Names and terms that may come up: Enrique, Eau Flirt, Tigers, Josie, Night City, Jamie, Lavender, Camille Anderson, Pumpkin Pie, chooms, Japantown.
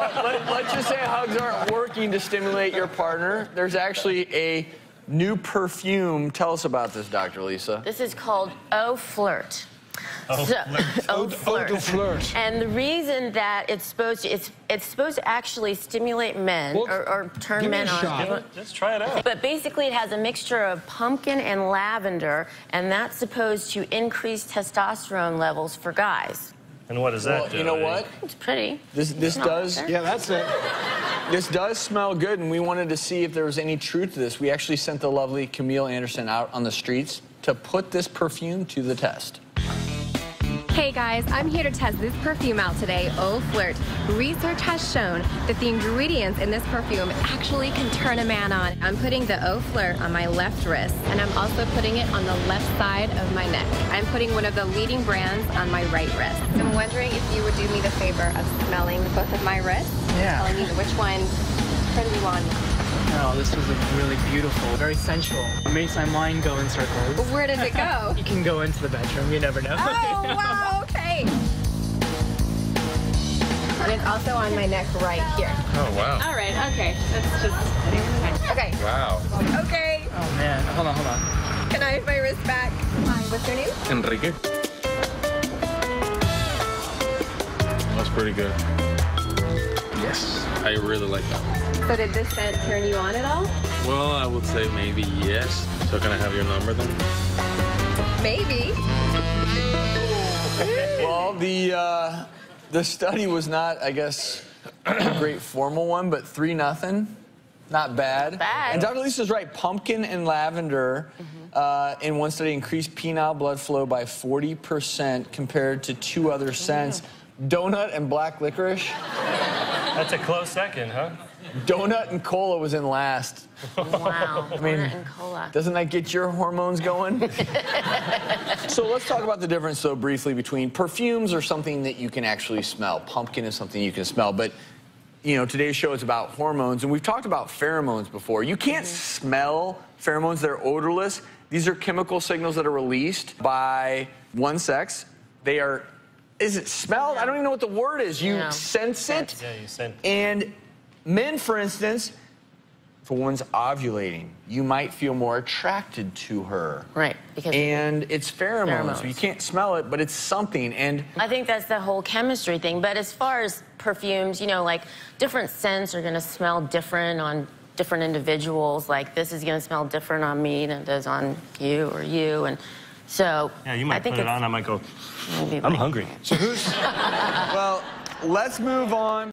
Well, let's just say hugs aren't working to stimulate your partner. There's actually a new perfume. Tell us about this, Dr. Lisa. This is called Eau Flirt. Eau Flirt. And the reason that it's supposed to actually stimulate men or turn men on. Let's try it out. But basically, it has a mixture of pumpkin and lavender, and that's supposed to increase testosterone levels for guys. And what is that? Well, you know what? It's pretty. This does. Yeah, that's it. This does smell good, and we wanted to see if there was any truth to this. We actually sent the lovely Camille Anderson out on the streets to put this perfume to the test. Hey guys, I'm here to test this perfume out today, Eau Flirt. Research has shown that the ingredients in this perfume actually can turn a man on. I'm putting the Eau Flirt on my left wrist, and I'm also putting it on the left side of my neck. I'm putting one of the leading brands on my right wrist. I'm wondering if you would do me the favor of smelling both of my wrists and telling me which one turns you on. Oh, this was really beautiful, very sensual. It makes my mind go in circles. Where does it go? You can go into the bedroom, you never know. Oh, wow, okay. And it's also on my neck right here. Oh, wow. All right, okay. That's just... Okay. Wow. Okay. Oh, man. Hold on. Can I have my wrist back? What's your name? Enrique. That's pretty good. Yes. I really like that. So did this scent turn you on at all? Well, I would say maybe yes. So can I have your number then? Maybe. Well, the study was not, I guess, a great formal one, but 3-0. Not bad. And Dr. Lisa's right. Pumpkin and lavender in one study increased penile blood flow by 40% compared to 2 other scents, donut and black licorice. That's a close second, huh? Donut and cola was in last. Wow, I mean, donut and cola. Doesn't that get your hormones going? So let's talk about the difference, though, briefly between perfumes or something that you can actually smell. Pumpkin is something you can smell, but, you know, today's show is about hormones, and we've talked about pheromones before. You can't smell pheromones. They're odorless. These are chemical signals that are released by one sex. They are... Is it smelled? Yeah. I don't even know what the word is. You sense it. Yeah, you sense it. And men, for instance, if a woman's ovulating, you might feel more attracted to her. Right. Because it's pheromones. So you can't smell it, but it's something. And I think that's the whole chemistry thing. But as far as perfumes, you know, like different scents are going to smell different on different individuals. Like this is going to smell different on me than it does on you or you. And so yeah, you might put it on. I might go, I'm hungry. So who's... Well, let's move on.